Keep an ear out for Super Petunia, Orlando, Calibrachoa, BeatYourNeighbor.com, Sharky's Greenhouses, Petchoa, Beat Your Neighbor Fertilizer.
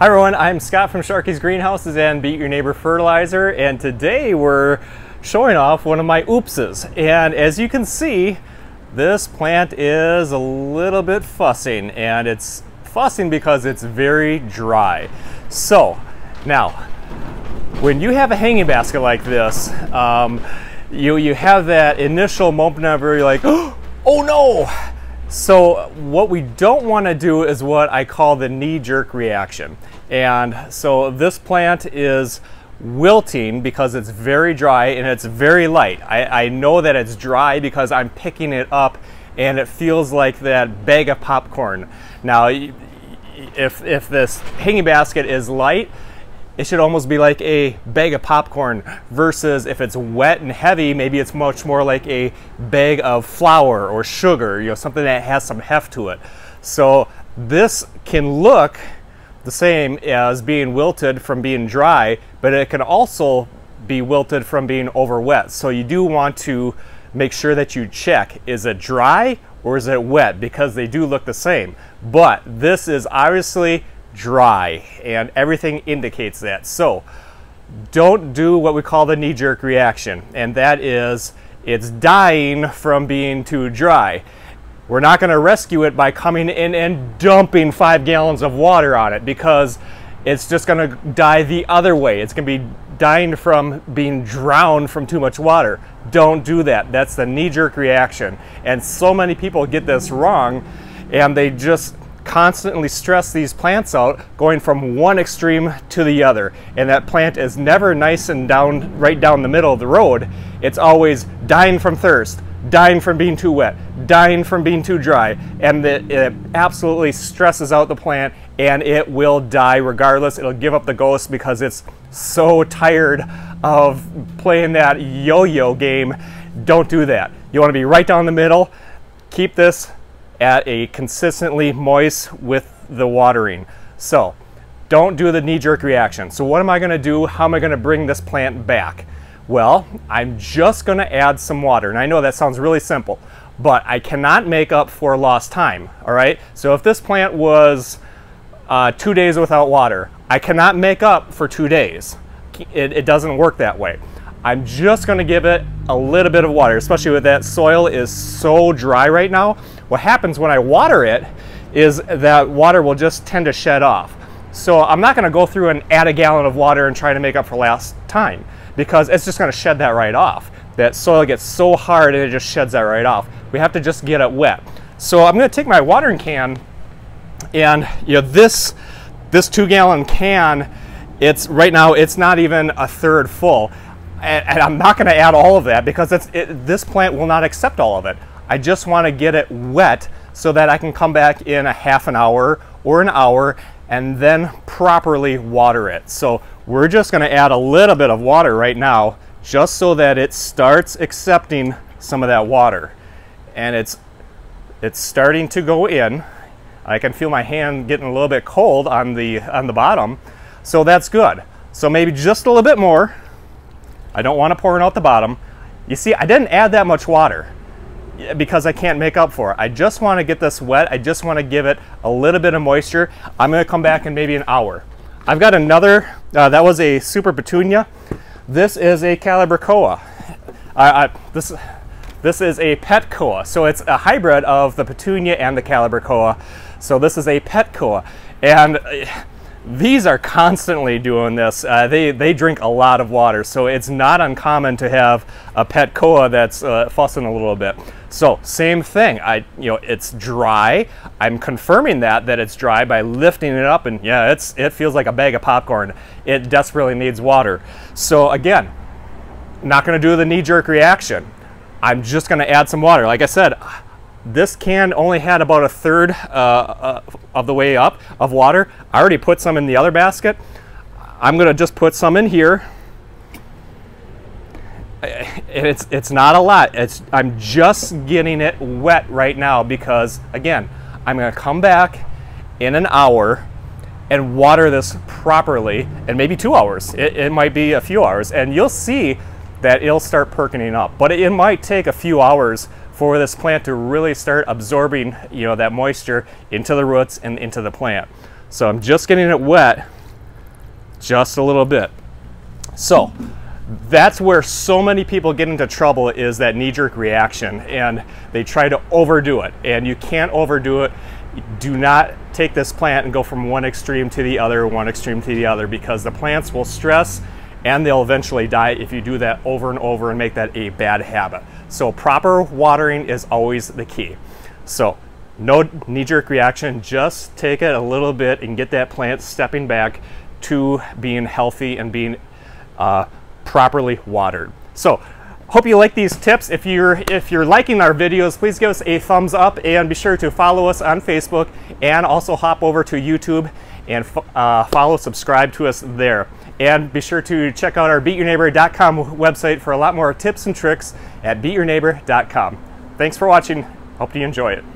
Hi everyone, I'm Scott from Sharky's Greenhouses and Beat Your Neighbor Fertilizer, and today we're showing off one of my oopses. And as you can see, this plant is a little bit fussing, and it's fussing because it's very dry. So now, when you have a hanging basket like this, you have that initial moment where you're like, oh no! So what we don't want to do is what I call the knee-jerk reaction. And so this plant is wilting because it's very dry and it's very light. I know that it's dry because I'm picking it up and it feels like that bag of popcorn. Now, if this hanging basket is light, it should almost be like a bag of popcorn, versus if it's wet and heavy, maybe it's much more like a bag of flour or sugar, you know, something that has some heft to it. So this can look the same as being wilted from being dry, but it can also be wilted from being over wet. So you do want to make sure that you check, is it dry or is it wet? Because they do look the same, but this is obviously dry and everything indicates that. So don't do what we call the knee-jerk reaction, and that is it's dying from being too dry. We're not going to rescue it by coming in and dumping 5 gallons of water on it, because it's just going to die the other way. It's going to be dying from being drowned from too much water. Don't do that. That's the knee-jerk reaction, and so many people get this wrong, and they just constantly stress these plants out, going from one extreme to the other, and that plant is never nice and down, right down the middle of the road. It's always dying from thirst, dying from being too wet, dying from being too dry, and it absolutely stresses out the plant, and it will die regardless. It'll give up the ghost because it's so tired of playing that yo-yo game. Don't do that. You want to be right down the middle. Keep this at a consistently moist with the watering. So don't do the knee-jerk reaction. So what am I going to do? How am I going to bring this plant back? Well, I'm just going to add some water, and I know that sounds really simple, but I cannot make up for lost time. All right, so if this plant was 2 days without water, I cannot make up for 2 days. It doesn't work that way. I'm just going to give it a little bit of water, especially with that soil is so dry right now. What happens when I water it is that water will just tend to shed off. So I'm not going to go through and add a gallon of water and try to make up for last time, because it's just going to shed that right off. That soil gets so hard and it just sheds that right off. We have to just get it wet. So I'm going to take my watering can, and you know, this 2 gallon can, it's right now it's not even a third full, and I'm not going to add all of that because this plant will not accept all of it. I just want to get it wet so that I can come back in a half an hour or an hour and then properly water it. So we're just going to add a little bit of water right now, just so that it starts accepting some of that water. And it's starting to go in. I can feel my hand getting a little bit cold on the bottom, so that's good. So maybe just a little bit more. I don't want to pour it out the bottom. You see, I didn't add that much water because I can't make up for it. I just want to get this wet. I just want to give it a little bit of moisture. I'm going to come back in maybe an hour. I've got another, that was a Super Petunia. This is a Calibrachoa. This is a Petchoa. So it's a hybrid of the Petunia and the Calibrachoa. So this is a Petchoa. And these are constantly doing this. They drink a lot of water, so it's not uncommon to have a Petchoa that's fussing a little bit. So same thing. It's dry. I'm confirming that it's dry by lifting it up, and yeah, it feels like a bag of popcorn. It desperately needs water. So again, not going to do the knee-jerk reaction. I'm just going to add some water. Like I said, this can only had about a third of the way up of water. I already put some in the other basket. I'm going to just put some in here. It's not a lot. I'm just getting it wet right now because, again, I'm going to come back in an hour and water this properly, and maybe 2 hours. It might be a few hours, and you'll see that it'll start perking up, but it might take a few hours for this plant to really start absorbing, you know, that moisture into the roots and into the plant. So I'm just getting it wet just a little bit. So that's where so many people get into trouble, is that knee-jerk reaction, and they try to overdo it, and you can't overdo it. Do not take this plant and go from one extreme to the other, one extreme to the other, because the plants will stress and they'll eventually die if you do that over and over and make that a bad habit. So proper watering is always the key. So no knee-jerk reaction, just take it a little bit and get that plant stepping back to being healthy and being properly watered. So hope you like these tips. If you're liking our videos, please give us a thumbs up and be sure to follow us on Facebook, and also hop over to YouTube and follow, subscribe to us there. And be sure to check out our BeatYourNeighbor.com website for a lot more tips and tricks at BeatYourNeighbor.com. Thanks for watching. Hope you enjoy it.